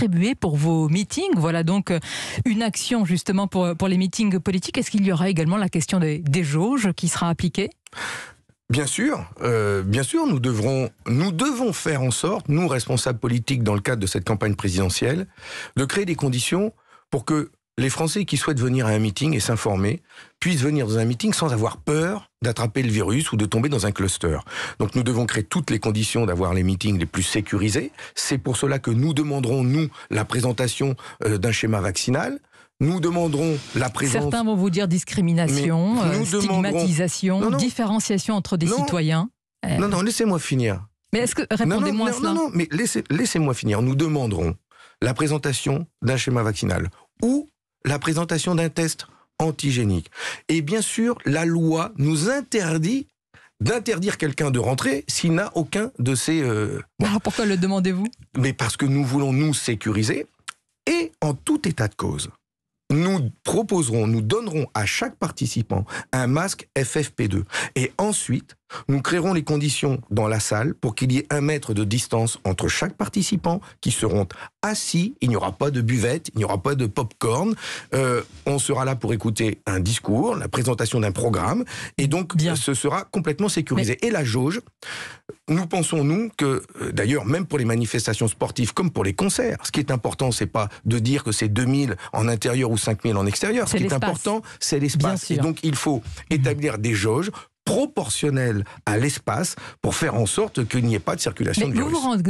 distribuer pour vos meetings. Voilà donc une action justement pour les meetings politiques. Est-ce qu'il y aura également la question des jauges qui sera appliquée ? Bien sûr, nous devons faire en sorte, nous responsables politiques dans le cadre de cette campagne présidentielle, de créer des conditions pour que les Français qui souhaitent venir à un meeting et s'informer puissent venir dans un meeting sans avoir peur d'attraper le virus ou de tomber dans un cluster. Donc nous devons créer toutes les conditions d'avoir les meetings les plus sécurisés. C'est pour cela que nous demanderons, la présentation d'un schéma vaccinal. Nous demanderons la présence... Certains vont vous dire discrimination, stigmatisation, non, non. Différenciation entre des citoyens. Non, laissez-moi finir. Mais est-ce que... Répondez-moi à cela. Non, mais laissez-moi finir. Nous demanderons la présentation d'un schéma vaccinal ou la présentation d'un test antigénique. Et bien sûr, la loi nous interdit d'interdire quelqu'un de rentrer s'il n'a aucun de ces... Alors pourquoi le demandez-vous ? Mais parce que nous voulons nous sécuriser et en tout état de cause. Nous donnerons à chaque participant un masque FFP2. Et ensuite, nous créerons les conditions dans la salle pour qu'il y ait 1 mètre de distance entre chaque participant qui seront assis. Il n'y aura pas de buvette, il n'y aura pas de pop-corn. On sera là pour écouter un discours, la présentation d'un programme. Et donc, ce sera complètement sécurisé. Mais... Et la jauge, nous pensons, que, d'ailleurs, même pour les manifestations sportives comme pour les concerts, ce qui est important, c'est pas de dire que c'est 2000 en intérieur ou 5000 en extérieur. Ce qui est important, c'est l'espace. Et donc, il faut établir des jauges proportionnelles à l'espace pour faire en sorte qu'il n'y ait pas de circulation de virus.